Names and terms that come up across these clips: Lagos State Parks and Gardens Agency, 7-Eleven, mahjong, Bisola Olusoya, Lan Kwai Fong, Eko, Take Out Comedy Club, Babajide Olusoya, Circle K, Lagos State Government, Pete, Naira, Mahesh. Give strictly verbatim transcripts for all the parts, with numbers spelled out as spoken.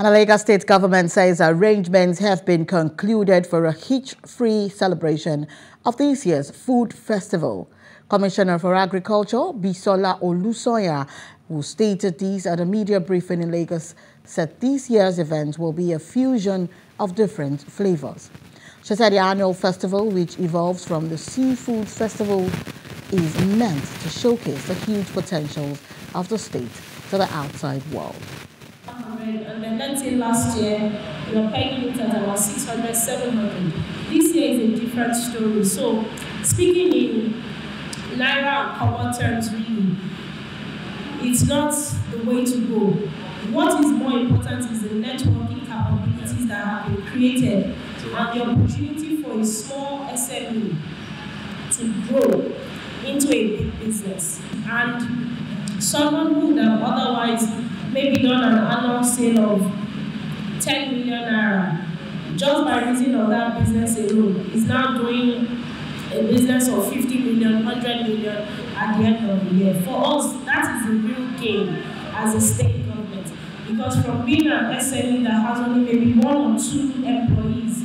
And the Lagos State government says arrangements have been concluded for a hitch-free celebration of this year's food festival. Commissioner for Agriculture, Bisola Olusoya, who stated these at a media briefing in Lagos, said this year's event will be a fusion of different flavors. She said the annual festival, which evolves from the Seafood Festival, is meant to showcase the huge potentials of the state to the outside world. And then let's say last year, we were pegging it at about six hundred, seven hundred. This year is a different story. So, speaking in Naira and common terms, really, it's not the way to go. What is more important is the networking capabilities that have been created and the opportunity for a small S M E to grow into a big business. And someone who would have otherwise maybe done an annual sale of ten million naira, just by reason of that business alone, is now doing a business of fifty million, one hundred million at the end of the year. For us, that is the real game as a state government. Because from being an S M E that has only maybe one or two employees,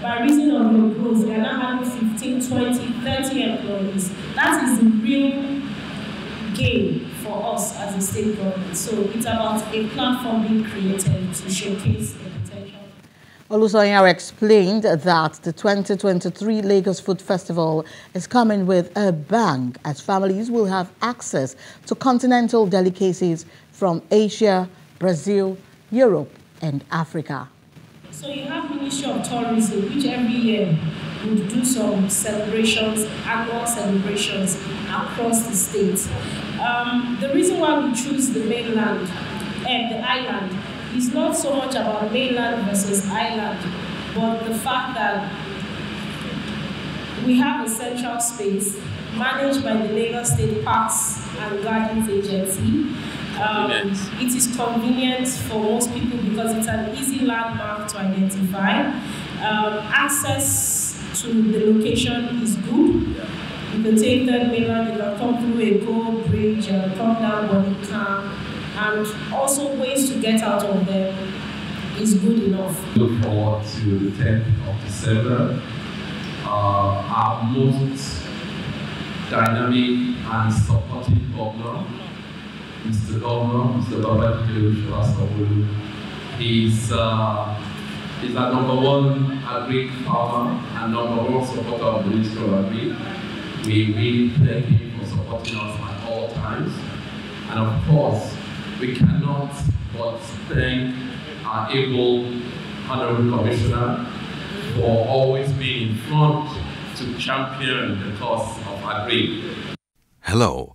by reason of your growth, we are now having fifteen, twenty, thirty employees. That is the real game for us as a state government. So it's about a platform being created to showcase the potential. Olusoya explained that the twenty twenty-three Lagos Food Festival is coming with a bang, as families will have access to continental delicacies from Asia, Brazil, Europe and Africa. So you have Ministry of Tourism, which every year would do some celebrations, annual celebrations across the state. Um, the reason why we choose the mainland and the island is not so much about mainland versus island, but the fact that we have a central space managed by the Lagos State Parks and Gardens Agency. Um, it is convenient for most people because it's an easy landmark to identify. Um, access to the location is good. You can take that mainland, you can come through a Eko bridge, and come down Body Camp, and also ways to get out of there is good enough. Look forward to the tenth of December. Uh, our most dynamic and supportive governor, Mister Governor, Mister Babajide Olusoya, is uh, is our number one agri farmer and number one supporter of the Ministry of Agri. We really thank him for supporting us at all times, and of course, we cannot but thank our able Honourable Commissioner for always being in front to champion the cause of agri. Hello.